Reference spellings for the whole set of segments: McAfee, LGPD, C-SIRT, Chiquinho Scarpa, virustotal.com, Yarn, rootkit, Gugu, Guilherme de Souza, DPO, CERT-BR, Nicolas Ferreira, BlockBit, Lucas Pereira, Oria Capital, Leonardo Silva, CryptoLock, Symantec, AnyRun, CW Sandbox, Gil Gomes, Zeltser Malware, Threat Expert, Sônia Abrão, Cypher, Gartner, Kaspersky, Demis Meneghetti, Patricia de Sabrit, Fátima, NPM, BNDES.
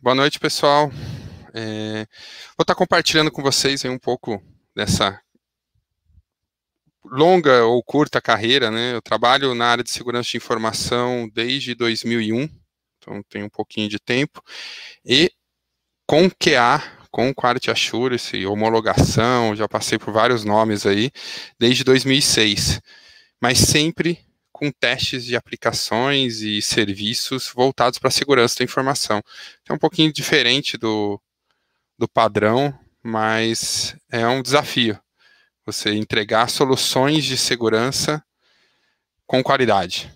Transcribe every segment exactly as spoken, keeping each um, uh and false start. Boa noite, pessoal. É, vou estar compartilhando com vocês aí um pouco dessa longa ou curta carreira, né? Eu trabalho na área de segurança de informação desde dois mil e um, então tem um pouquinho de tempo. E com Q A, com Quality Assurance e homologação, já passei por vários nomes aí, desde dois mil e seis. Mas sempre com testes de aplicações e serviços voltados para a segurança da informação. É um pouquinho diferente do, do padrão, mas é um desafio você entregar soluções de segurança com qualidade.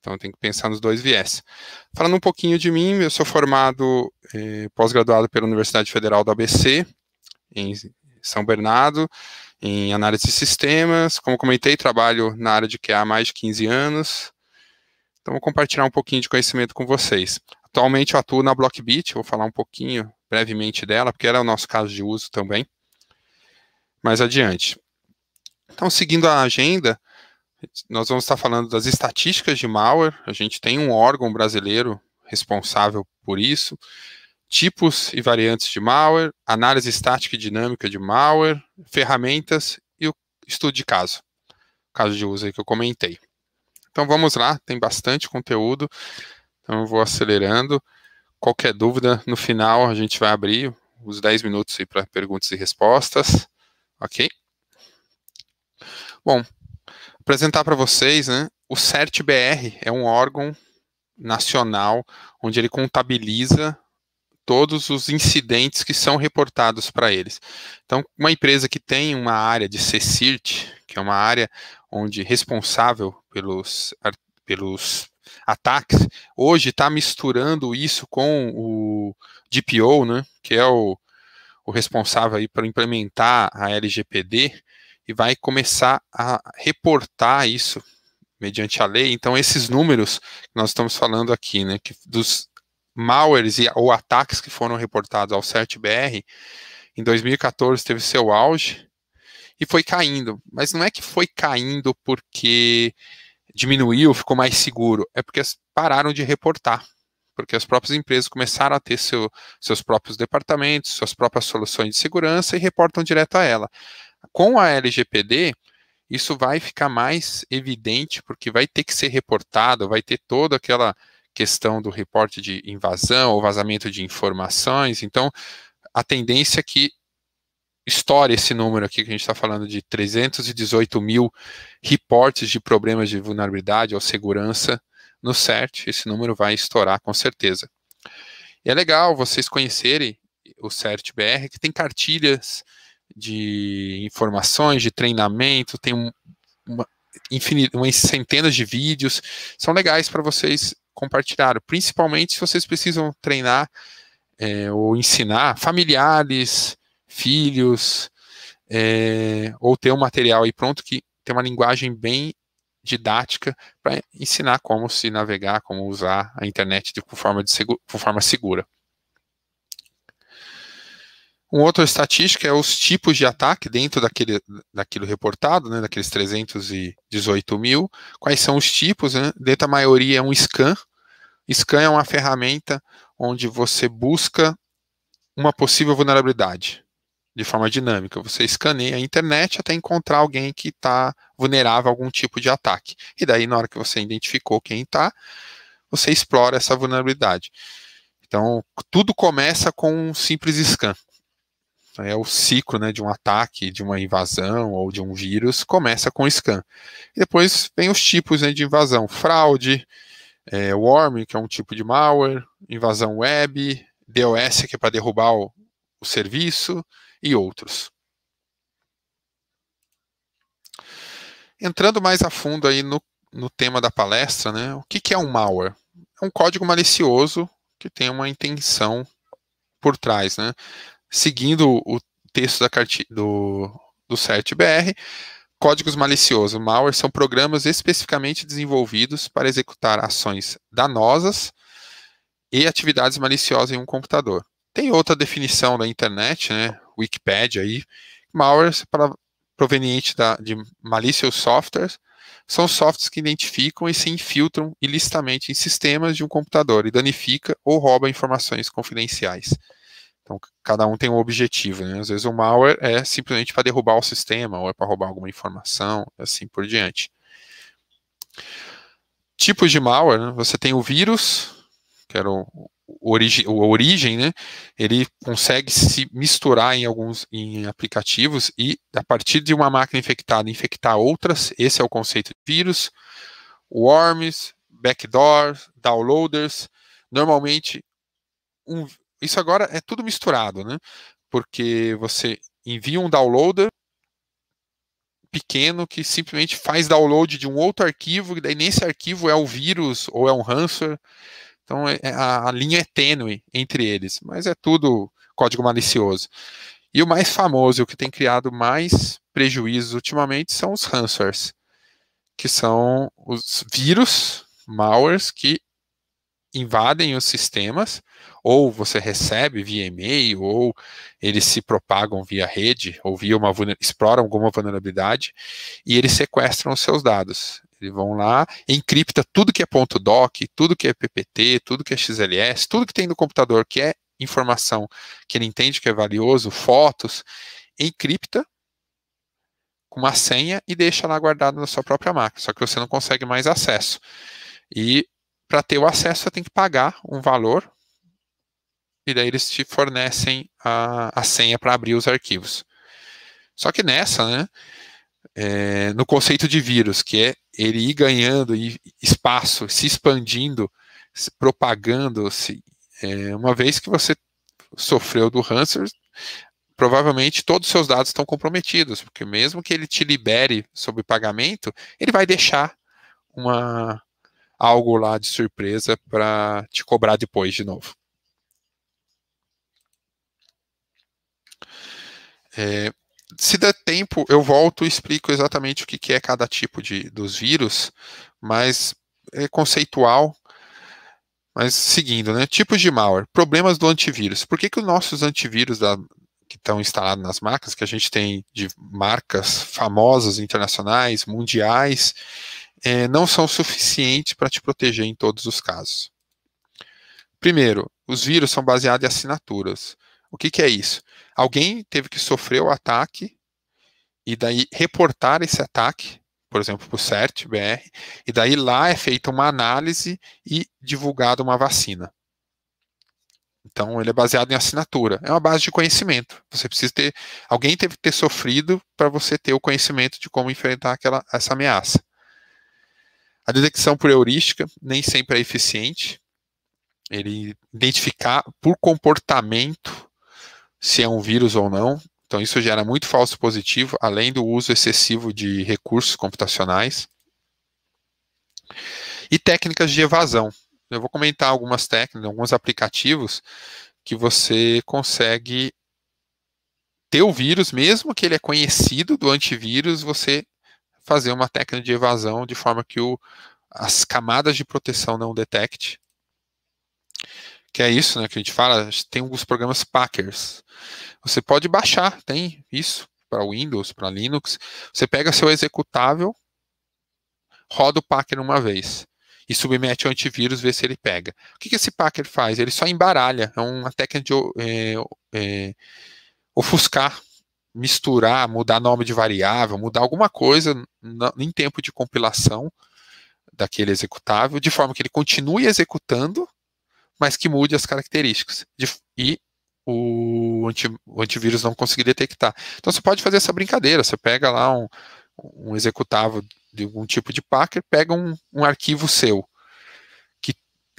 Então tem que pensar nos dois viés. Falando um pouquinho de mim, eu sou formado, eh, pós-graduado pela Universidade Federal do A B C, em São Bernardo, em análise de sistemas. Como comentei, trabalho na área de Q A há mais de quinze anos. Então, vou compartilhar um pouquinho de conhecimento com vocês. Atualmente, eu atuo na BlockBit, vou falar um pouquinho, brevemente, dela, porque era o nosso caso de uso também, mais adiante. Então, seguindo a agenda, nós vamos estar falando das estatísticas de malware. A gente tem um órgão brasileiro responsável por isso. Tipos e variantes de malware, análise estática e dinâmica de malware, ferramentas e o estudo de caso, caso de uso aí que eu comentei. Então vamos lá, tem bastante conteúdo, então eu vou acelerando. Qualquer dúvida, no final a gente vai abrir os dez minutos aí para perguntas e respostas, ok? Bom, apresentar para vocês, né, o CERT B R é um órgão nacional onde ele contabiliza todos os incidentes que são reportados para eles. Então, uma empresa que tem uma área de C sirt, que é uma área onde responsável pelos, pelos ataques, hoje está misturando isso com o D P O, né, que é o, o responsável aí para implementar a L G P D, e vai começar a reportar isso mediante a lei. Então, esses números que nós estamos falando aqui, né, que dos malwares e, ou ataques que foram reportados ao CERT B R, em dois mil e quatorze teve seu auge e foi caindo. Mas não é que foi caindo porque diminuiu, ficou mais seguro, é porque pararam de reportar, porque as próprias empresas começaram a ter seu, seus próprios departamentos, suas próprias soluções de segurança e reportam direto a ela. Com a L G P D, isso vai ficar mais evidente, porque vai ter que ser reportado, vai ter toda aquela questão do reporte de invasão ou vazamento de informações. Então, a tendência é que estoure esse número aqui, que a gente está falando de trezentos e dezoito mil reportes de problemas de vulnerabilidade ou segurança no CERT. Esse número vai estourar com certeza. E é legal vocês conhecerem o CERT B R, que tem cartilhas de informações, de treinamento, tem um, uma, infinito, umas centenas de vídeos, são legais para vocês compartilharam, principalmente se vocês precisam treinar é, ou ensinar familiares, filhos, é, ou ter um material aí pronto que tem uma linguagem bem didática para ensinar como se navegar, como usar a internet de, com forma de segura, com forma segura. Uma outra estatística é os tipos de ataque dentro daquele, daquilo reportado, né, daqueles trezentos e dezoito mil. Quais são os tipos, né? Dentro da maioria é um scan. Scan é uma ferramenta onde você busca uma possível vulnerabilidade de forma dinâmica. Você escaneia a internet até encontrar alguém que está vulnerável a algum tipo de ataque. E daí, na hora que você identificou quem está, você explora essa vulnerabilidade. Então, tudo começa com um simples scan. É o ciclo, né, de um ataque, de uma invasão ou de um vírus, começa com scan. E depois vem os tipos, né, de invasão. Fraude, é, worm, que é um tipo de malware, invasão web, D O S, que é para derrubar o, o serviço, e outros. Entrando mais a fundo aí no, no tema da palestra, né, o que, que é um malware? É um código malicioso que tem uma intenção por trás, né? Seguindo o texto da cartilha do, do CERT B R, códigos maliciosos, malware, são programas especificamente desenvolvidos para executar ações danosas e atividades maliciosas em um computador. Tem outra definição da internet, né, Wikipedia aí, malware é proveniente da, de malicious software são softwares que identificam e se infiltram ilicitamente em sistemas de um computador e danifica ou rouba informações confidenciais. Então, cada um tem um objetivo, né? Às vezes o malware é simplesmente para derrubar o sistema, ou é para roubar alguma informação, assim por diante. Tipos de malware, né? Você tem o vírus, que era o, o origi, a origem, né? Ele consegue se misturar em alguns em aplicativos e, a partir de uma máquina infectada, infectar outras. Esse é o conceito de vírus. Worms, backdoors, downloaders, normalmente... um Isso agora é tudo misturado, né? Porque você envia um downloader pequeno que simplesmente faz download de um outro arquivo, e daí nesse arquivo é um vírus ou é um ransomware. Então a linha é tênue entre eles, mas é tudo código malicioso. E o mais famoso, o que tem criado mais prejuízos ultimamente, são os ransomwares, que são os vírus, malwares, que invadem os sistemas, ou você recebe via e-mail, ou eles se propagam via rede, ou via uma exploram alguma vulnerabilidade, e eles sequestram os seus dados. Eles vão lá, encripta tudo que é .doc, tudo que é P P T, tudo que é X L S, tudo que tem no computador que é informação que ele entende que é valioso, fotos, encripta com uma senha e deixa lá guardado na sua própria máquina, só que você não consegue mais acesso. E para ter o acesso, você tem que pagar um valor, e daí eles te fornecem a, a senha para abrir os arquivos. Só que nessa, né, é, no conceito de vírus, que é ele ir ganhando espaço, se expandindo, se propagando-se, é, uma vez que você sofreu do ransomware, provavelmente todos os seus dados estão comprometidos, porque mesmo que ele te libere sob pagamento, ele vai deixar uma... algo lá de surpresa para te cobrar depois de novo. É, se der tempo, eu volto e explico exatamente o que é cada tipo de, dos vírus, mas é conceitual. Mas seguindo, né? Tipos de malware, problemas do antivírus. Por que que os nossos antivírus da, que estão instalados nas máquinas, que a gente tem de marcas famosas, internacionais, mundiais, É, não são suficientes para te proteger em todos os casos? Primeiro, os vírus são baseados em assinaturas. O que, que é isso? Alguém teve que sofrer o ataque e daí reportar esse ataque, por exemplo, para o C E R T B R, e daí lá é feita uma análise e divulgada uma vacina. Então, ele é baseado em assinatura. É uma base de conhecimento. Você precisa ter... Alguém teve que ter sofrido para você ter o conhecimento de como enfrentar aquela, essa ameaça. A detecção por heurística nem sempre é eficiente. Ele identificar por comportamento se é um vírus ou não. Então isso gera muito falso positivo, além do uso excessivo de recursos computacionais. E técnicas de evasão. Eu vou comentar algumas técnicas, alguns aplicativos que você consegue ter o vírus, mesmo que ele é conhecido do antivírus, você fazer uma técnica de evasão de forma que o, as camadas de proteção não detecte. Que é isso, né, que a gente fala, tem alguns programas Packers. Você pode baixar, tem isso, para Windows, para Linux. Você pega seu executável, roda o Packer uma vez e submete ao antivírus, vê se ele pega. O que, que esse Packer faz? Ele só embaralha, é uma técnica de é, é, ofuscar, misturar, mudar nome de variável, mudar alguma coisa em tempo de compilação daquele executável, de forma que ele continue executando, mas que mude as características. E o, anti, o antivírus não conseguir detectar. Então você pode fazer essa brincadeira, você pega lá um, um executável de algum tipo de packer, pega um, um arquivo seu, que,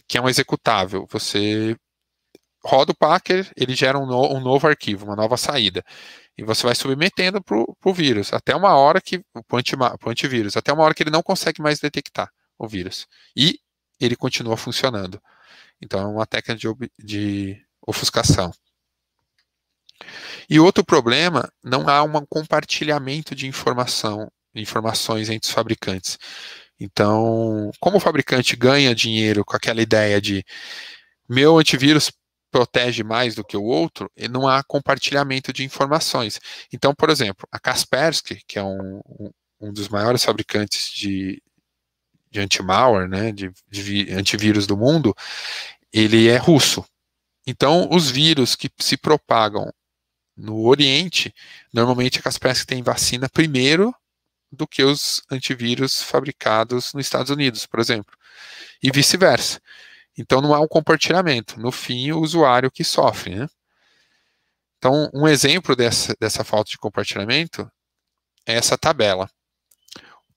que é um executável, você... roda o Packer, ele gera um, no, um novo arquivo, uma nova saída. E você vai submetendo para o vírus, até uma hora que, para o anti, antivírus, até uma hora que ele não consegue mais detectar o vírus. E ele continua funcionando. Então é uma técnica de, de ofuscação. E outro problema, não há um compartilhamento de informação, informações entre os fabricantes. Então, como o fabricante ganha dinheiro com aquela ideia de meu antivírus protege mais do que o outro, e não há compartilhamento de informações. Então, por exemplo, a Kaspersky, que é um, um, um dos maiores fabricantes de, de anti-malware, né, de, de antivírus do mundo, ele é russo. Então, os vírus que se propagam no Oriente, normalmente a Kaspersky tem vacina primeiro do que os antivírus fabricados nos Estados Unidos, por exemplo. E vice-versa. Então, não há um compartilhamento. No fim, o usuário que sofre, né? Então, um exemplo dessa, dessa falta de compartilhamento é essa tabela.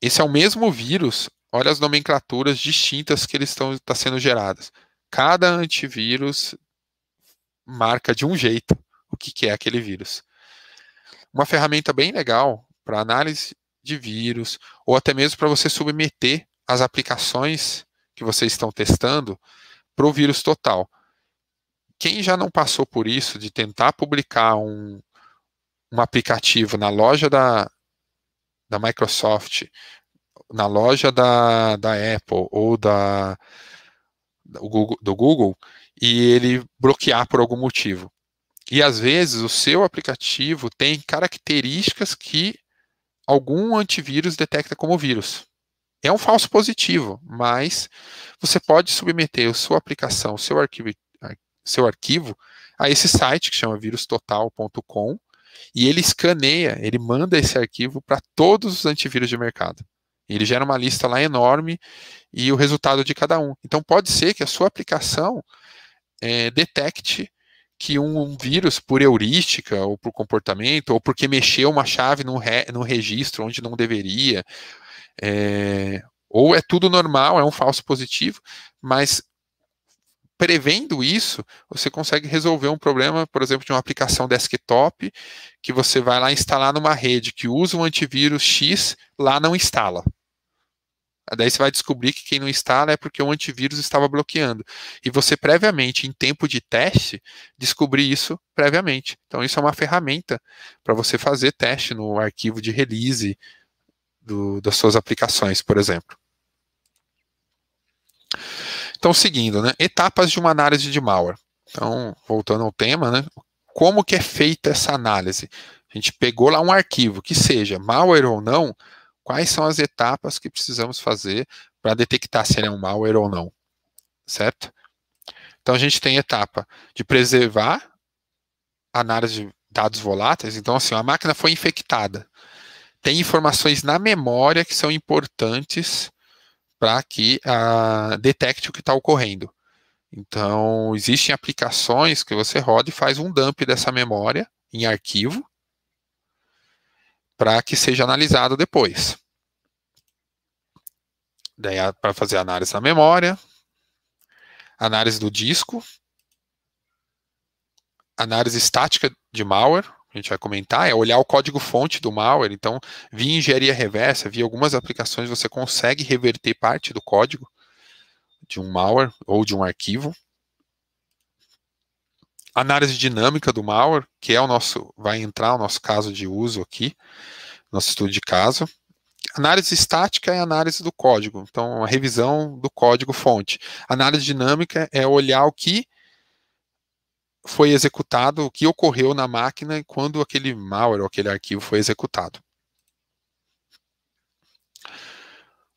Esse é o mesmo vírus, olha as nomenclaturas distintas que eles estão tá sendo geradas. Cada antivírus marca de um jeito o que, que é aquele vírus. Uma ferramenta bem legal para análise de vírus, ou até mesmo para você submeter as aplicações que vocês estão testando para o vírus total. Quem já não passou por isso, de tentar publicar um, um aplicativo na loja da, da Microsoft, na loja da, da Apple ou da, do Google, do Google, e ele bloquear por algum motivo. E às vezes o seu aplicativo tem características que algum antivírus detecta como vírus. É um falso positivo, mas você pode submeter a sua aplicação, o seu arquivo, seu arquivo a esse site que chama virustotal ponto com e ele escaneia, ele manda esse arquivo para todos os antivírus de mercado. Ele gera uma lista lá enorme e o resultado de cada um. Então pode ser que a sua aplicação é, detecte que um, um vírus por heurística ou por comportamento ou porque mexeu uma chave no, re, no registro onde não deveria, é, ou é tudo normal, é um falso positivo, mas prevendo isso, você consegue resolver um problema, por exemplo, de uma aplicação desktop, que você vai lá instalar numa rede que usa um antivírus X, lá não instala. Daí você vai descobrir que quem não instala é porque o antivírus estava bloqueando. E você previamente, em tempo de teste, descobrir isso previamente. Então isso é uma ferramenta para você fazer teste no arquivo de release do, das suas aplicações, por exemplo. Então, seguindo, né? Etapas de uma análise de malware. Então, voltando ao tema, né? Como que é feita essa análise? A gente pegou lá um arquivo, que seja malware ou não, quais são as etapas que precisamos fazer para detectar se ele é um malware ou não, certo? Então, a gente tem a etapa de preservar a análise de dados voláteis. Então, assim, a máquina foi infectada. Tem informações na memória que são importantes para que ah, detecte o que está ocorrendo. Então, existem aplicações que você roda e faz um dump dessa memória em arquivo para que seja analisado depois. Daí, para fazer análise da memória, análise do disco, análise estática de malware, a gente vai comentar, é olhar o código-fonte do malware. Então, via engenharia reversa, via algumas aplicações, você consegue reverter parte do código de um malware ou de um arquivo. Análise dinâmica do malware, que é o nosso, vai entrar o nosso caso de uso aqui, nosso estudo de caso. Análise estática é a análise do código, então a revisão do código-fonte. Análise dinâmica é olhar o que foi executado, o que ocorreu na máquina quando aquele malware ou aquele arquivo foi executado.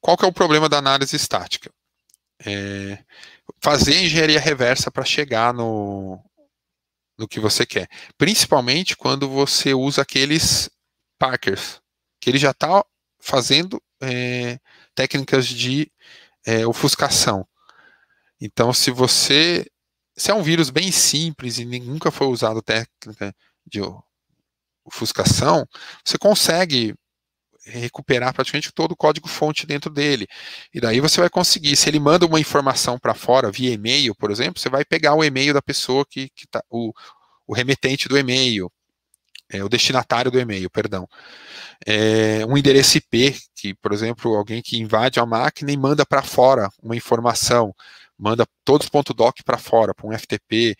Qual que é o problema da análise estática? É fazer engenharia reversa para chegar no, no que você quer. Principalmente quando você usa aqueles packers, que ele já está fazendo é, técnicas de é, ofuscação. Então, se você... Se é um vírus bem simples e nunca foi usado técnica de ofuscação, você consegue recuperar praticamente todo o código-fonte dentro dele. E daí você vai conseguir, se ele manda uma informação para fora via e-mail, por exemplo, você vai pegar o e-mail da pessoa que está, que o, o remetente do e-mail, é, o destinatário do e-mail, perdão. É, um endereço I P, que, por exemplo, alguém que invade a máquina e manda para fora uma informação, manda todos os .doc para fora, para um F T P,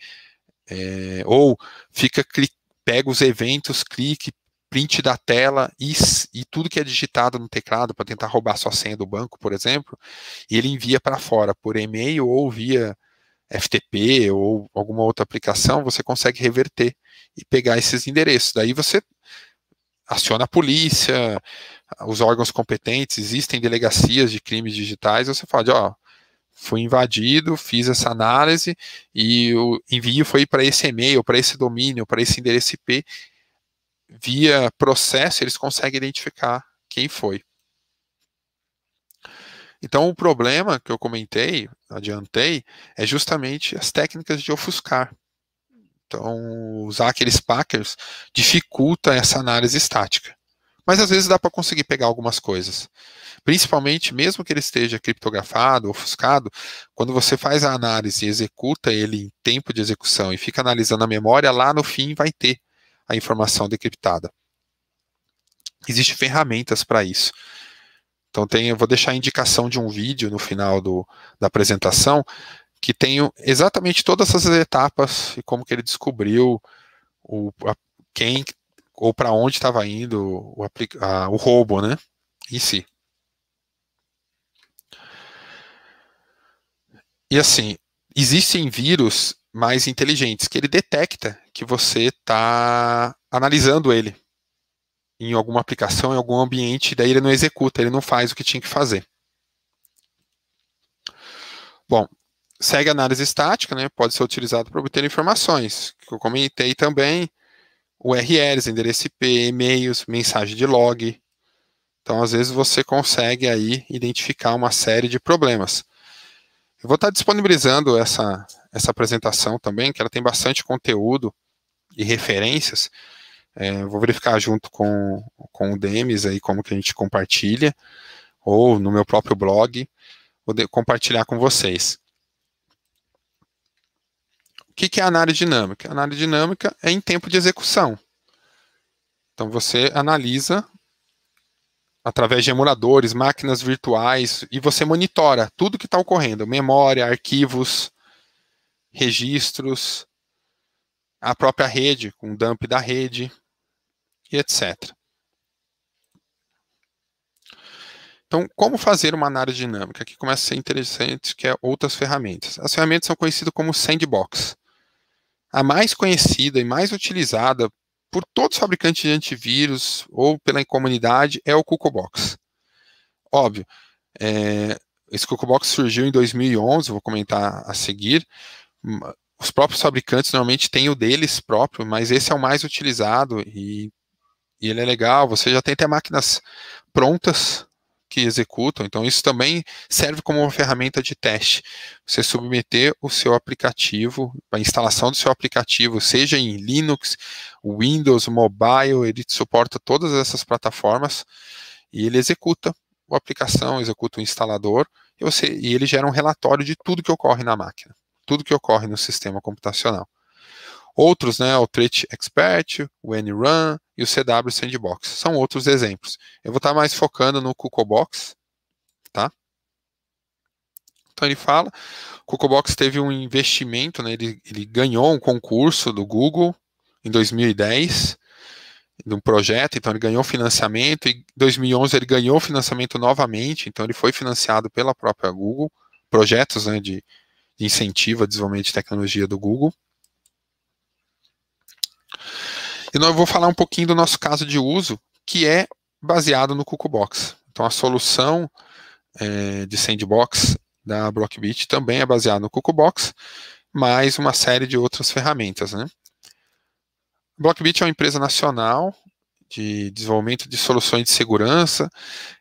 é, ou fica clic, pega os eventos, clique, print da tela e, e tudo que é digitado no teclado para tentar roubar sua senha do banco, por exemplo, e ele envia para fora por e-mail ou via F T P ou alguma outra aplicação, você consegue reverter e pegar esses endereços. Daí você aciona a polícia, os órgãos competentes, existem delegacias de crimes digitais, você fala de, ó, fui invadido, fiz essa análise e o envio foi para esse e-mail, para esse domínio, para esse endereço I P, via processo eles conseguem identificar quem foi. Então o problema que eu comentei, adiantei, é justamente as técnicas de ofuscar. Então usar aqueles packers dificulta essa análise estática. Mas às vezes dá para conseguir pegar algumas coisas. Principalmente, mesmo que ele esteja criptografado, ofuscado, quando você faz a análise e executa ele em tempo de execução e fica analisando a memória, lá no fim vai ter a informação decriptada. Existem ferramentas para isso. Então tem, eu vou deixar a indicação de um vídeo no final do, da apresentação, que tem exatamente todas essas etapas e como que ele descobriu o, a, quem ou para onde estava indo o, a, o roubo, né, em si. E assim, existem vírus mais inteligentes que ele detecta que você está analisando ele em alguma aplicação, em algum ambiente, daí ele não executa, ele não faz o que tinha que fazer. Bom, segue a análise estática, né? Pode ser utilizado para obter informações, que eu comentei também, U R Ls, endereço I P, e-mails, mensagem de log. Então, às vezes, você consegue aí identificar uma série de problemas. Eu vou estar disponibilizando essa, essa apresentação também, que ela tem bastante conteúdo e referências. É, vou verificar junto com, com o Demis aí como que a gente compartilha, ou no meu próprio blog, vou de, compartilhar com vocês. O que, que é a análise dinâmica? A análise dinâmica é em tempo de execução. Então você analisa através de emuladores, máquinas virtuais, e você monitora tudo que está ocorrendo, memória, arquivos, registros, a própria rede, com dump da rede, e etcétera. Então, como fazer uma análise dinâmica? Aqui começa a ser interessante, que é outras ferramentas. As ferramentas são conhecidas como sandbox. A mais conhecida e mais utilizada por todos os fabricantes de antivírus ou pela comunidade é o Cuckoo Box. Óbvio, é, esse Cuckoo Box surgiu em dois mil e onze, vou comentar a seguir. Os próprios fabricantes normalmente têm o deles próprio, mas esse é o mais utilizado e, e ele é legal. Você já tem até máquinas prontas que executam, então isso também serve como uma ferramenta de teste. Você submeter o seu aplicativo, a instalação do seu aplicativo, seja em Linux, Windows, mobile, ele suporta todas essas plataformas e ele executa a aplicação, executa o instalador e, você, e ele gera um relatório de tudo que ocorre na máquina. Tudo que ocorre no sistema computacional. Outros, né, o Threat Expert, o AnyRun e o C W Sandbox, são outros exemplos. Eu vou estar mais focando no Cuckoo Box, tá? Então ele fala, o Cuckoo Box teve um investimento, né, ele, ele ganhou um concurso do Google em dois mil e dez, de um projeto, então ele ganhou financiamento, e em dois mil e onze ele ganhou financiamento novamente, então ele foi financiado pela própria Google, projetos, né, de de incentivo ao desenvolvimento de tecnologia do Google. E nós vou falar um pouquinho do nosso caso de uso, que é baseado no Cuckoo Box. Então a solução é, de sandbox da BlockBit também é baseada no Cuckoo Box, mais uma série de outras ferramentas, né? BlockBit é uma empresa nacional de desenvolvimento de soluções de segurança.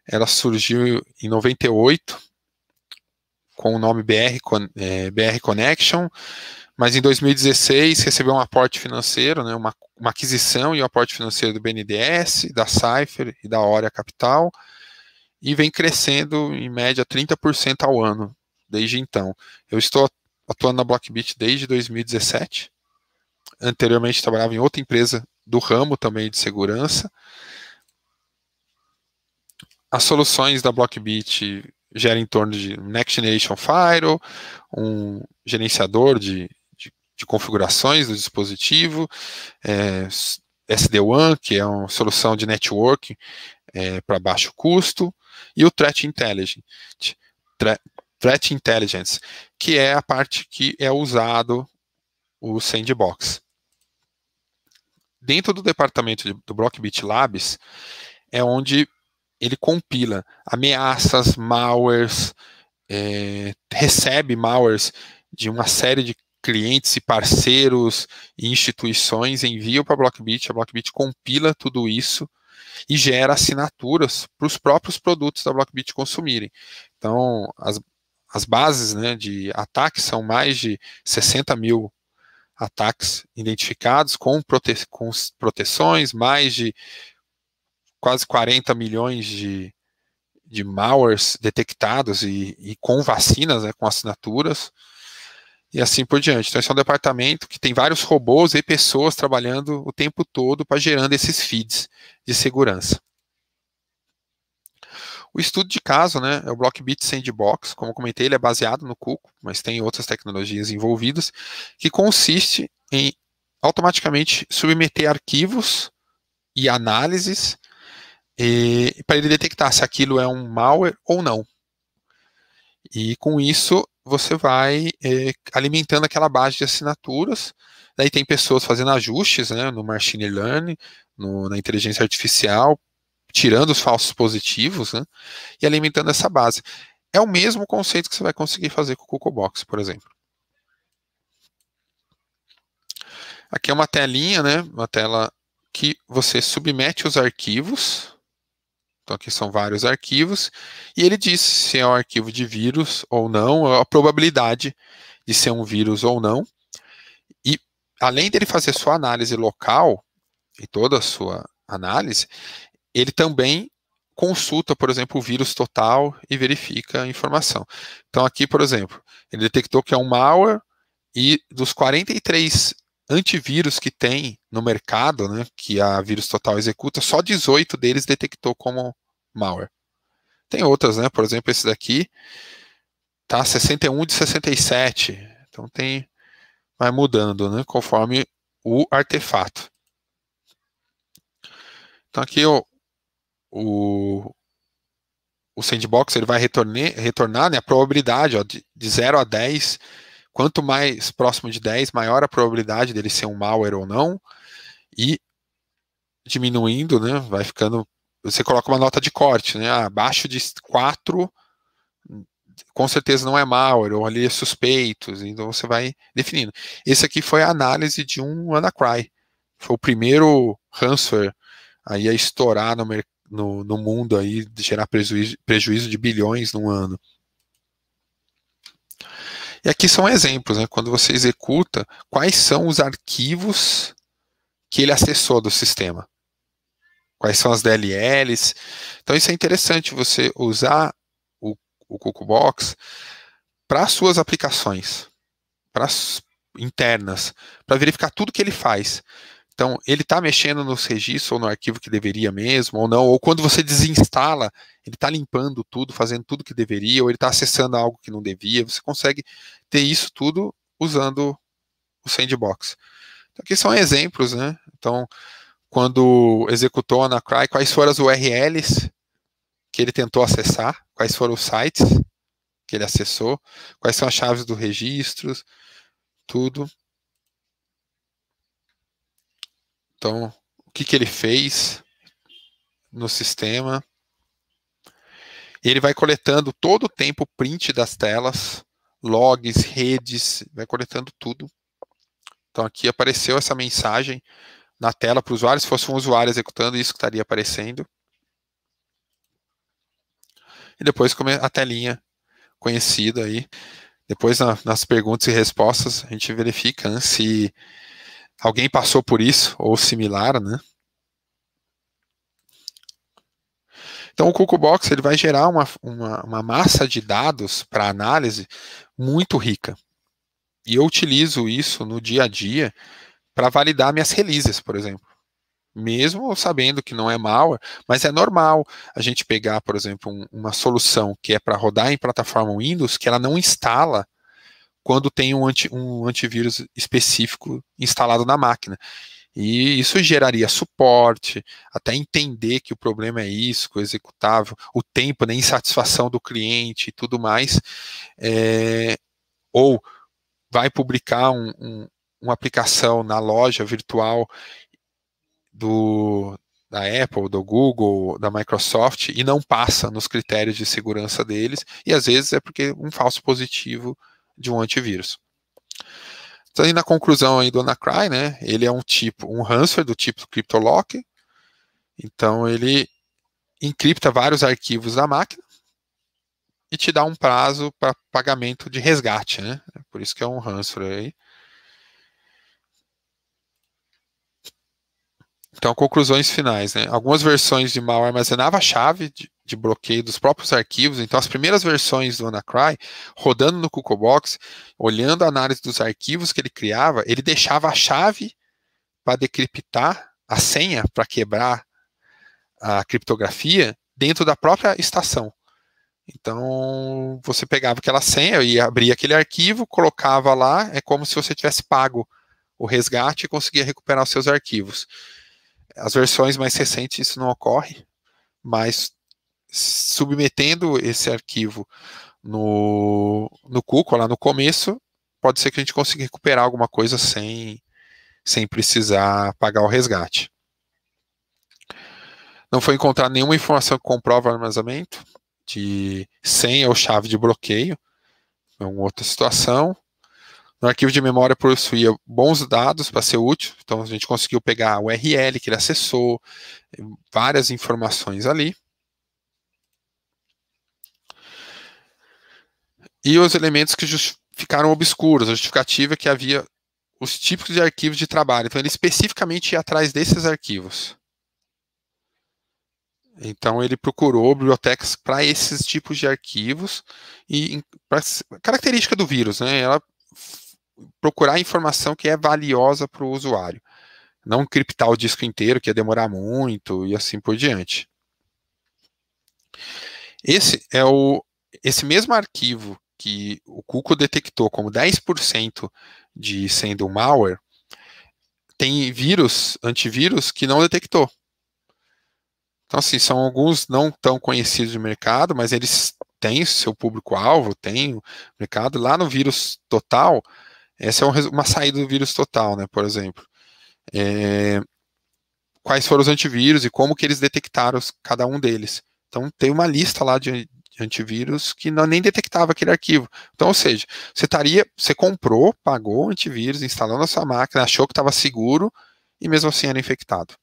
Ela surgiu em noventa e oito, com o nome B R, é, B R Connection, mas em dois mil e dezesseis recebeu um aporte financeiro, né, uma, uma aquisição e um aporte financeiro do B N D E S, da Cypher e da Oria Capital, e vem crescendo em média trinta por cento ao ano, desde então. Eu estou atuando na BlockBit desde dois mil e dezessete, anteriormente trabalhava em outra empresa do ramo também de segurança. As soluções da BlockBit gera em torno de Next Generation Firewall, um gerenciador de, de, de configurações do dispositivo, é, S D WAN, que é uma solução de networking é, para baixo custo, e o Threat Intelligence, Threat Intelligence, que é a parte que é usado o sandbox. Dentro do departamento de, do BlockBit Labs, é onde ele compila ameaças, malwares, é, recebe malwares de uma série de clientes e parceiros e instituições, envia para a BlockBit, a BlockBit compila tudo isso e gera assinaturas para os próprios produtos da BlockBit consumirem. Então, as, as bases, né, de ataques são mais de sessenta mil ataques identificados com, prote, com proteções, mais de quase quarenta milhões de, de malwares detectados e, e com vacinas, né, com assinaturas, e assim por diante. Então, esse é um departamento que tem vários robôs e pessoas trabalhando o tempo todo para gerando esses feeds de segurança. O estudo de caso, né, é o BlockBit Sandbox, como eu comentei, ele é baseado no Cuckoo, mas tem outras tecnologias envolvidas, que consiste em automaticamente submeter arquivos e análises para ele detectar se aquilo é um malware ou não. E com isso você vai é, alimentando aquela base de assinaturas. Daí tem pessoas fazendo ajustes, né, no machine learning, no, na inteligência artificial, tirando os falsos positivos, né, e alimentando essa base. É o mesmo conceito que você vai conseguir fazer com o Cuckoo Box, por exemplo. Aqui é uma telinha, né, uma tela que você submete os arquivos. Então, aqui são vários arquivos, e ele diz se é um arquivo de vírus ou não, a probabilidade de ser um vírus ou não. E, além dele fazer sua análise local, e toda a sua análise, ele também consulta, por exemplo, o vírus total e verifica a informação. Então, aqui, por exemplo, ele detectou que é um malware, e dos quarenta e três antivírus que tem no mercado, né, que a Vírus Total executa, só dezoito deles detectou como malware. Tem outras, né? Por exemplo, esse daqui tá sessenta e um de sessenta e sete. Então tem, vai mudando, né, conforme o artefato. Então aqui o o, o sandbox, ele vai retorne, retornar, né, a probabilidade, ó, de, de zero a dez. Quanto mais próximo de dez, maior a probabilidade dele ser um malware ou não. E diminuindo, né, vai ficando... Você coloca uma nota de corte, né? Ah, abaixo de quatro, com certeza não é malware, ou ali é suspeitos. Então você vai definindo. Esse aqui foi a análise de um WannaCry. Foi o primeiro ransomware aí a estourar no, no, no mundo, aí, gerar prejuízo, prejuízo de bilhões num ano. E aqui são exemplos, né, quando você executa, quais são os arquivos que ele acessou do sistema. Quais são as D L Ls. Então isso é interessante, você usar o, o Cuckoo Box para suas aplicações, para as internas, para verificar tudo que ele faz. Então ele está mexendo nos registros ou no arquivo que deveria mesmo, ou não, ou quando você desinstala, ele está limpando tudo, fazendo tudo que deveria, ou ele está acessando algo que não devia. Você consegue ter isso tudo usando o sandbox. Então, aqui são exemplos, né? Então, quando executou a WannaCry, quais foram as U R Ls que ele tentou acessar, quais foram os sites que ele acessou, quais são as chaves dos registros, tudo. Então, o que, que ele fez no sistema. Ele vai coletando todo o tempo print das telas, logs, redes, vai coletando tudo. Então, aqui apareceu essa mensagem na tela para o usuário. Se fosse um usuário executando, isso que estaria aparecendo. E depois a telinha conhecida aí. Depois, nas perguntas e respostas, a gente verifica, né, se... alguém passou por isso, ou similar, né? Então, o Cuckoo Box, ele vai gerar uma, uma, uma massa de dados para análise muito rica. E eu utilizo isso no dia a dia para validar minhas releases, por exemplo. Mesmo sabendo que não é malware, mas é normal a gente pegar, por exemplo, um, uma solução que é para rodar em plataforma Windows, que ela não instala quando tem um, anti, um antivírus específico instalado na máquina. E isso geraria suporte, até entender que o problema é isso, que o executável, o tempo, né, insatisfação do cliente e tudo mais. É, ou vai publicar um, um, uma aplicação na loja virtual do, da Apple, do Google, da Microsoft, e não passa nos critérios de segurança deles, e às vezes é porque um falso positivo de um antivírus. Então, aí na conclusão aí do WannaCry, né, ele é um tipo, um ransomware do tipo CryptoLock. Então ele encripta vários arquivos da máquina e te dá um prazo para pagamento de resgate, né? Por isso que é um ransomware aí. Então, conclusões finais, né? Algumas versões de malware armazenava a chave de, de bloqueio dos próprios arquivos. Então, as primeiras versões do WannaCry, rodando no Cuckoo Box, olhando a análise dos arquivos que ele criava, ele deixava a chave para decriptar a senha, para quebrar a criptografia, dentro da própria estação. Então, você pegava aquela senha e abria aquele arquivo, colocava lá, é como se você tivesse pago o resgate e conseguia recuperar os seus arquivos. As versões mais recentes isso não ocorre, mas submetendo esse arquivo no, no Cuckoo, lá no começo, pode ser que a gente consiga recuperar alguma coisa sem, sem precisar pagar o resgate. Não foi encontrada nenhuma informação que comprova o armazenamento de senha ou chave de bloqueio. É uma outra situação. No arquivo de memória possuía bons dados para ser útil, então a gente conseguiu pegar a U R L que ele acessou, várias informações ali. E os elementos que ficaram obscuros, a justificativa é que havia os tipos de arquivos de trabalho, então ele especificamente ia atrás desses arquivos. Então ele procurou bibliotecas para esses tipos de arquivos, e pra, característica do vírus, né? Ela procurar informação que é valiosa para o usuário. Não encriptar o disco inteiro, que ia demorar muito, e assim por diante. Esse é o esse mesmo arquivo que o Cuckoo detectou como dez por cento de sendo malware, tem vírus, antivírus, que não detectou. Então, assim, são alguns não tão conhecidos no mercado, mas eles têm seu público-alvo, têm o mercado. Lá no vírus total, essa é uma saída do vírus total, né, por exemplo. É, quais foram os antivírus e como que eles detectaram cada um deles. Então, tem uma lista lá de antivírus que não, nem detectava aquele arquivo. Então, ou seja, você, taria, você comprou, pagou o antivírus, instalou na sua máquina, achou que estava seguro e mesmo assim era infectado.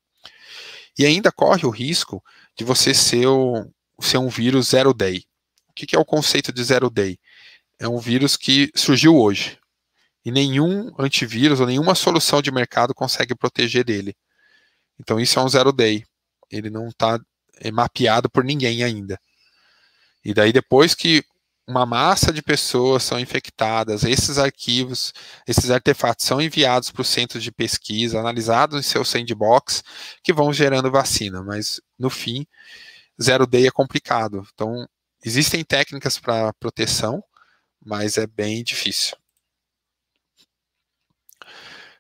E ainda corre o risco de você ser, o, ser um vírus zero day. O que, que é o conceito de zero day? É um vírus que surgiu hoje. E nenhum antivírus ou nenhuma solução de mercado consegue proteger dele. Então isso é um zero day. Ele não está é, mapeado por ninguém ainda. E daí depois que uma massa de pessoas são infectadas, esses arquivos, esses artefatos são enviados para os centros de pesquisa, analisados em seu sandbox, que vão gerando vacina. Mas no fim, zero day é complicado. Então existem técnicas para proteção, mas é bem difícil.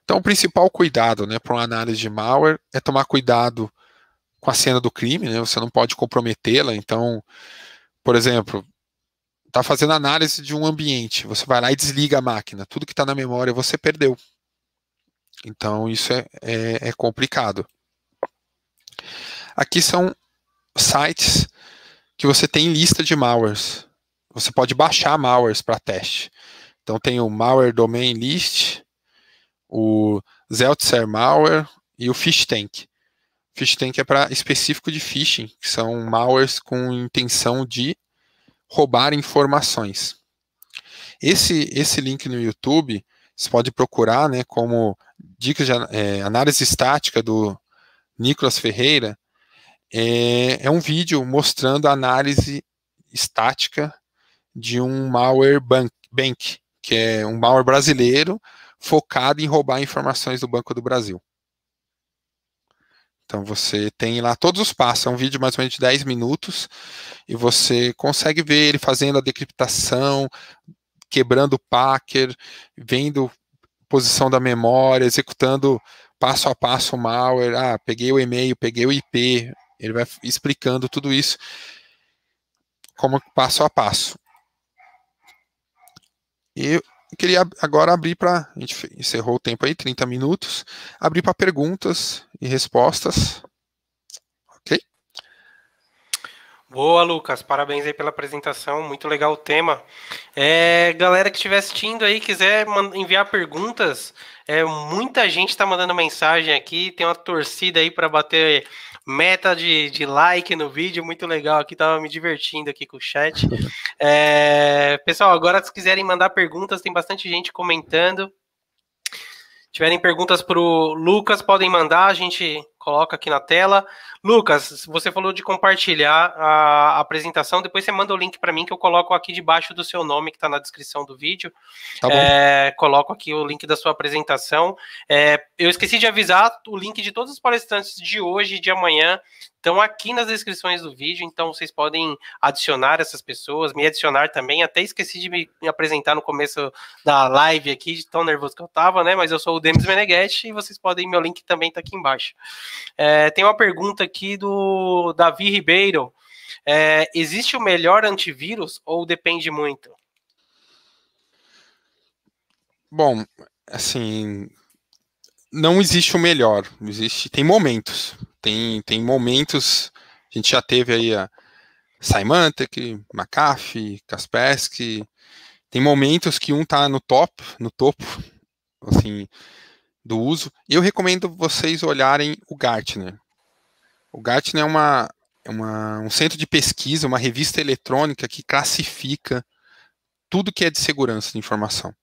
Então, o principal cuidado, né, para uma análise de malware é tomar cuidado com a cena do crime, né, você não pode comprometê-la. Então, por exemplo, está fazendo análise de um ambiente, você vai lá e desliga a máquina, tudo que está na memória você perdeu. Então, isso é, é, é complicado. Aqui são sites que você tem lista de malwares. Você pode baixar malwares para teste. Então, tem o Malware Domain List, o Zeltser Malware e o PhishTank. PhishTank é para específico de phishing, que são malwares com intenção de roubar informações. Esse, esse link no YouTube, você pode procurar, né, como dicas de é, análise estática do Nicolas Ferreira, é, é um vídeo mostrando a análise estática de um malware bank, bank que é um malware brasileiro, focado em roubar informações do Banco do Brasil. Então você tem lá todos os passos, é um vídeo mais ou menos de dez minutos, e você consegue ver ele fazendo a decriptação, quebrando o packer, vendo posição da memória, executando passo a passo o malware, ah, peguei o e-mail, peguei o I P, ele vai explicando tudo isso como passo a passo. E eu queria agora abrir para, a gente encerrou o tempo aí, trinta minutos, abrir para perguntas e respostas. Boa, Lucas. Parabéns aí pela apresentação. Muito legal o tema. É, galera que estiver assistindo aí, quiser enviar perguntas, é, muita gente está mandando mensagem aqui. Tem uma torcida aí para bater meta de, de like no vídeo. Muito legal aqui. Estava me divertindo aqui com o chat. É, pessoal, agora se quiserem mandar perguntas, tem bastante gente comentando. Tiverem perguntas para o Lucas, podem mandar, a gente coloca aqui na tela. Lucas, você falou de compartilhar a apresentação, depois você manda o link para mim que eu coloco aqui debaixo do seu nome, que está na descrição do vídeo. Tá bom. É, coloco aqui o link da sua apresentação. É, eu esqueci de avisar, o link de todos os palestrantes de hoje e de amanhã estão aqui nas descrições do vídeo, então vocês podem adicionar essas pessoas, me adicionar também. Até esqueci de me apresentar no começo da live aqui, de tão nervoso que eu estava, né? Mas eu sou o Demis Meneghetti e vocês podem, meu link também está aqui embaixo. É, tem uma pergunta aqui do Davi Ribeiro. É, existe o melhor antivírus ou depende muito? Bom, assim, não existe o melhor, existe, tem momentos. Tem, tem momentos, a gente já teve aí a Symantec, McAfee, Kaspersky, tem momentos que um tá no top, no topo, assim, do uso. Eu recomendo vocês olharem o Gartner. O Gartner é uma, é uma, um centro de pesquisa, uma revista eletrônica que classifica tudo que é de segurança de informação.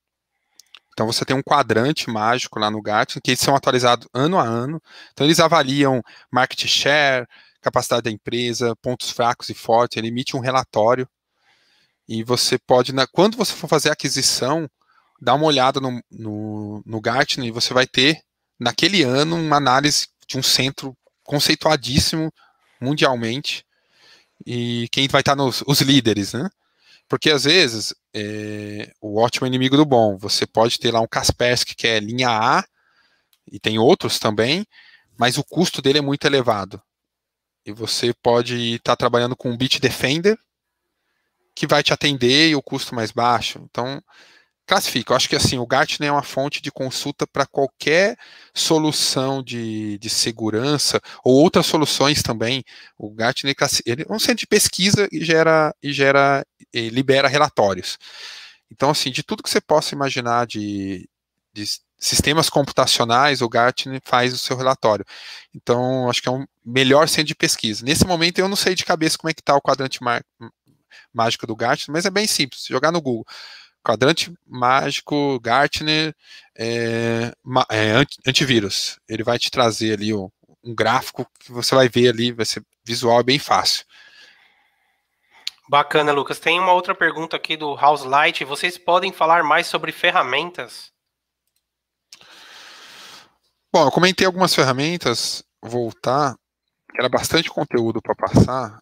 Então você tem um quadrante mágico lá no Gartner, que eles são atualizados ano a ano. Então eles avaliam market share, capacidade da empresa, pontos fracos e fortes, ele emite um relatório. E você pode, quando você for fazer a aquisição, dar uma olhada no, no, no Gartner e você vai ter, naquele ano, uma análise de um centro conceituadíssimo mundialmente. E quem vai estar nos os líderes, né? Porque, às vezes, é, o ótimo é inimigo do bom. Você pode ter lá um Kaspersky, que é linha A, e tem outros também, mas o custo dele é muito elevado. E você pode estar tá trabalhando com um Bitdefender, que vai te atender e o custo mais baixo. Então, classifica. Eu acho que assim, o Gartner é uma fonte de consulta para qualquer solução de, de segurança ou outras soluções também. O Gartner ele é um centro de pesquisa e gera e gera e libera relatórios. Então, assim, de tudo que você possa imaginar de, de sistemas computacionais, o Gartner faz o seu relatório. Então, acho que é um melhor centro de pesquisa. Nesse momento, eu não sei de cabeça como é que está o quadrante mágico do Gartner, mas é bem simples. Jogar no Google. Quadrante mágico, Gartner, é, é, antivírus. Ele vai te trazer ali um, um gráfico que você vai ver ali, vai ser visual, é bem fácil. Bacana, Lucas. Tem uma outra pergunta aqui do House Light. Vocês podem falar mais sobre ferramentas? Bom, eu comentei algumas ferramentas, voltar, que era bastante conteúdo para passar.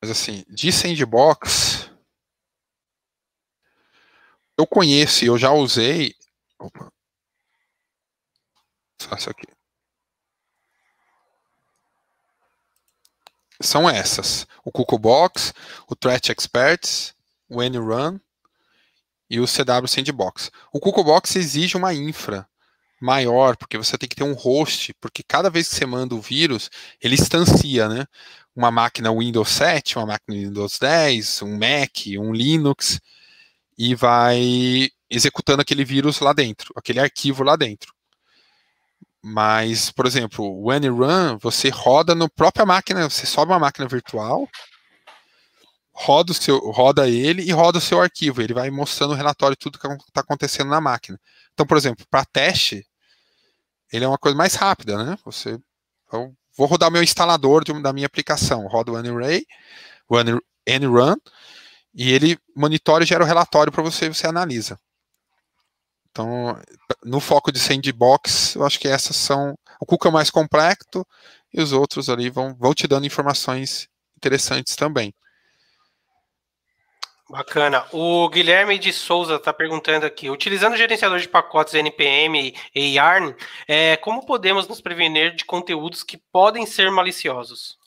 Mas assim, de sandbox, eu conheço e eu já usei. Opa. Só isso aqui. São essas: o Cuckoo Box, o Threat Expert, o AnyRun e o C W Sandbox. O Cuckoo Box exige uma infra maior, porque você tem que ter um host, porque cada vez que você manda o vírus, ele instancia, né? Uma máquina Windows sete, uma máquina Windows dez, um Mac, um Linux, e vai executando aquele vírus lá dentro, aquele arquivo lá dentro. Mas, por exemplo, o AnyRun, você roda na própria máquina, você sobe uma máquina virtual, roda, o seu, roda ele e roda o seu arquivo, ele vai mostrando o relatório de tudo que está acontecendo na máquina. Então, por exemplo, para teste, ele é uma coisa mais rápida, né? Você, eu vou rodar meu instalador de, da minha aplicação, rodo o AnyRun, o AnyRun, e ele monitora e gera o relatório para você e você analisa. Então, no foco de sandbox, eu acho que essas são... O Cuckoo é mais complexo e os outros ali vão, vão te dando informações interessantes também. Bacana. O Guilherme de Souza está perguntando aqui, utilizando o gerenciador de pacotes N P M e Yarn, é, como podemos nos prevenir de conteúdos que podem ser maliciosos?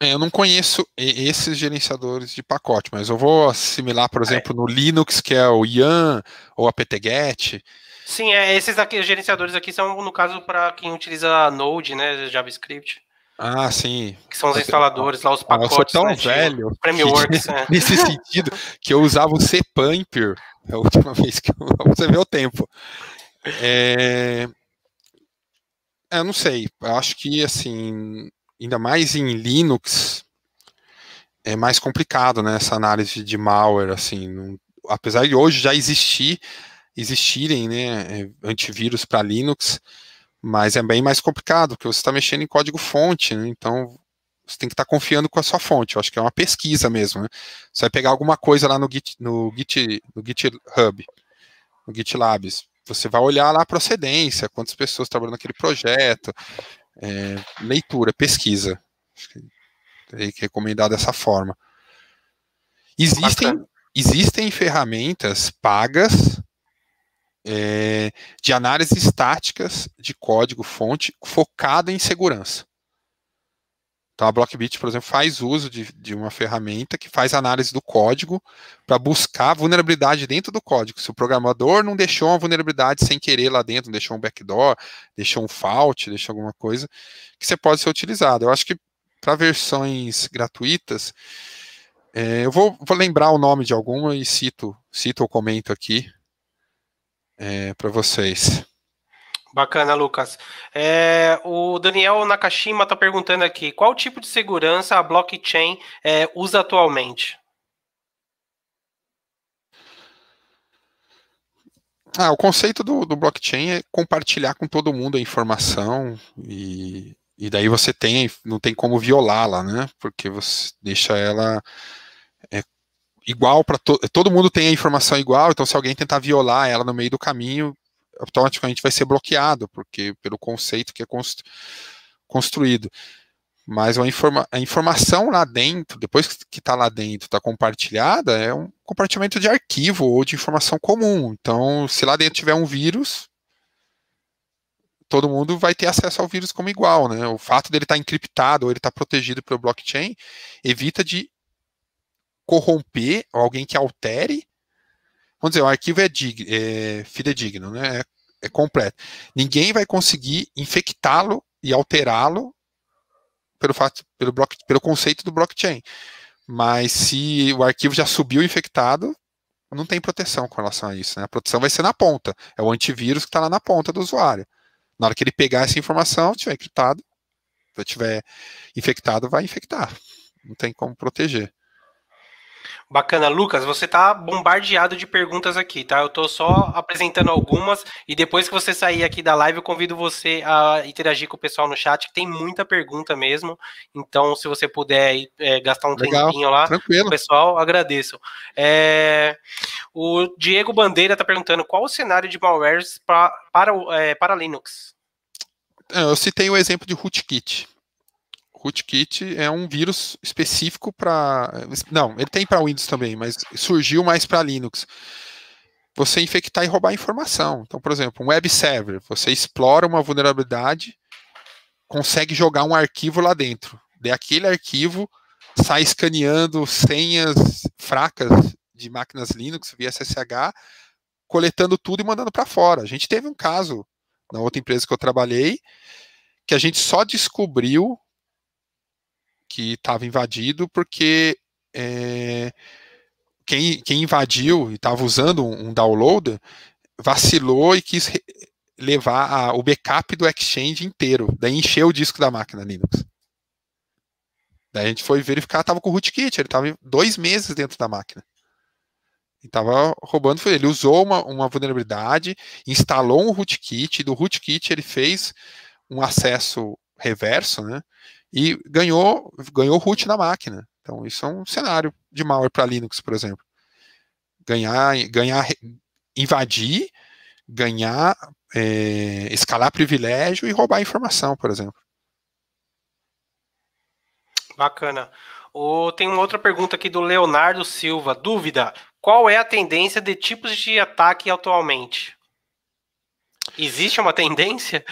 É, eu não conheço esses gerenciadores de pacote, mas eu vou assimilar, por exemplo, é. no Linux, que é o Yarn ou a ptget, Sim, é, esses aqui, os gerenciadores aqui são, no caso, para quem utiliza Node, né, JavaScript. Ah, sim. Que são os instaladores lá, os pacotes. Ah, eu sou tão né, velho. De frameworks, é. Nesse sentido, que eu usava o cPanper a última vez que eu... Você vê o tempo. É... Eu não sei. Eu acho que, assim, ainda mais em Linux, é mais complicado, né, essa análise de malware, assim. Não... Apesar de hoje já existir, existirem, né, antivírus para Linux, mas é bem mais complicado, porque você está mexendo em código-fonte, né? Então você tem que estar tá confiando com a sua fonte. Eu acho que é uma pesquisa mesmo, né? Você vai pegar alguma coisa lá no, Git, no, Git, no GitHub, no GitLab. Você vai olhar lá a procedência, quantas pessoas trabalham naquele projeto, é, leitura, pesquisa. Acho que teria que recomendar dessa forma. Existem, existem ferramentas pagas, É, de análises estáticas de código-fonte focada em segurança. Então, a BlockBit, por exemplo, faz uso de, de uma ferramenta que faz análise do código para buscar vulnerabilidade dentro do código. Se o programador não deixou uma vulnerabilidade sem querer lá dentro, deixou um backdoor, deixou um fault, deixou alguma coisa, que você pode ser utilizado. Eu acho que para versões gratuitas, é, eu vou, vou lembrar o nome de alguma e cito, cito ou comento aqui. É, para vocês. Bacana, Lucas. É, o Daniel Nakashima está perguntando aqui, qual tipo de segurança a blockchain é, usa atualmente? Ah, o conceito do, do blockchain é compartilhar com todo mundo a informação e, e daí você tem, não tem como violá-la, né? Porque você deixa ela... É, igual para to todo mundo tem a informação igual, então se alguém tentar violar ela no meio do caminho, automaticamente vai ser bloqueado, porque pelo conceito que é constru construído. Mas a, informa a informação lá dentro, depois que está lá dentro, está compartilhada, é um compartilhamento de arquivo ou de informação comum. Então, se lá dentro tiver um vírus, todo mundo vai ter acesso ao vírus como igual, né? O fato dele estar encriptado ou ele estar protegido pelo blockchain evita de corromper alguém que altere. Vamos dizer, o arquivo é, dig, é fidedigno, né? É, é completo. Ninguém vai conseguir infectá-lo e alterá-lo pelo, pelo, pelo conceito do blockchain. Mas se o arquivo já subiu infectado, não tem proteção com relação a isso, né? A proteção vai ser na ponta. É o antivírus que está lá na ponta do usuário. Na hora que ele pegar essa informação, se tiver encriptado, se tiver infectado, vai infectar. Não tem como proteger. Bacana, Lucas, você tá bombardeado de perguntas aqui, tá? Eu tô só apresentando algumas e depois que você sair aqui da live, eu convido você a interagir com o pessoal no chat, que tem muita pergunta mesmo, então se você puder é, gastar um Legal, tempinho lá, tranquilo. Pessoal, agradeço. É, o Diego Bandeira tá perguntando, qual o cenário de malwares pra, para, é, para Linux? Eu citei o exemplo de rootkit. Rootkit é um vírus específico para... Não, ele tem para Windows também, mas surgiu mais para Linux. Você infectar e roubar informação. Então, por exemplo, um web server. Você explora uma vulnerabilidade, consegue jogar um arquivo lá dentro. Daquele arquivo, sai escaneando senhas fracas de máquinas Linux via S S H, coletando tudo e mandando para fora. A gente teve um caso na outra empresa que eu trabalhei, que a gente só descobriu que estava invadido, porque é, quem, quem invadiu e estava usando um, um downloader vacilou e quis levar a, o backup do Exchange inteiro. Daí encheu o disco da máquina Linux. Daí a gente foi verificar, estava com o rootkit, ele estava dois meses dentro da máquina. E estava roubando, foi ele usou uma, uma vulnerabilidade, instalou um rootkit, e do rootkit ele fez um acesso reverso, né? E ganhou, ganhou root na máquina. Então, isso é um cenário de malware para Linux, por exemplo. Ganhar, ganhar invadir, ganhar, é, escalar privilégio e roubar informação, por exemplo. Bacana. Oh, tem uma outra pergunta aqui do Leonardo Silva. Dúvida, qual é a tendência de tipos de ataque atualmente? Existe uma tendência?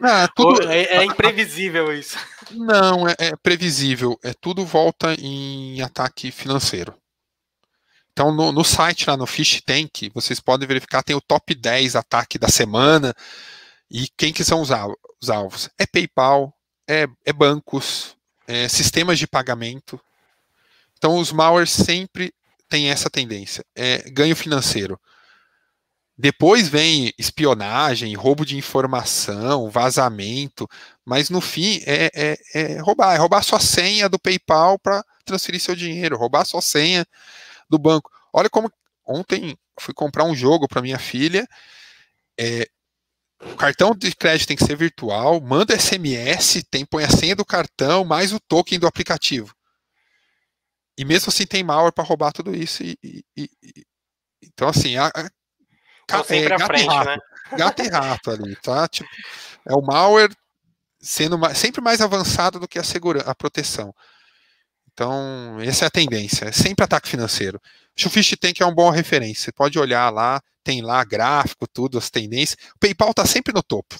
Não, tudo... é, é imprevisível isso. Não, é, é previsível. É, tudo volta em ataque financeiro. Então, no, no site, lá no PhishTank, vocês podem verificar, tem o top dez ataque da semana, e quem que são os alvos? É PayPal, é, é bancos, é sistemas de pagamento. Então, os malwares sempre têm essa tendência, é ganho financeiro. Depois vem espionagem, roubo de informação, vazamento, mas no fim é, é, é roubar, é roubar sua senha do PayPal para transferir seu dinheiro, roubar sua senha do banco. Olha como ontem fui comprar um jogo para minha filha, é, o cartão de crédito tem que ser virtual, manda S M S, tem, põe a senha do cartão, mais o token do aplicativo. E mesmo assim tem malware para roubar tudo isso. E, e, e, então assim, a, a Ca sempre é, gato, à frente, e rato, né? Gato e rato ali, tá? Tipo, é o malware sendo mais, sempre mais avançado do que a, segura, a proteção. Então, essa é a tendência. É sempre ataque financeiro. O PhishTank é uma boa referência. Você pode olhar lá, tem lá gráfico, tudo, as tendências. O PayPal tá sempre no topo.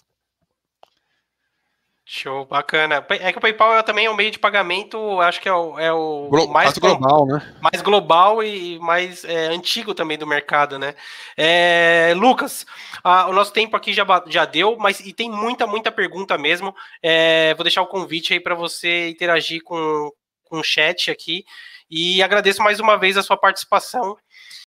Show, bacana. É que o PayPal é também é um meio de pagamento, acho que é o, é o Glo mais global, né? Mais global e mais é, antigo também do mercado, né? É, Lucas, a, o nosso tempo aqui já, já deu, mas e tem muita, muita pergunta mesmo. É, vou deixar o convite aí para você interagir com, com o chat aqui. E agradeço mais uma vez a sua participação.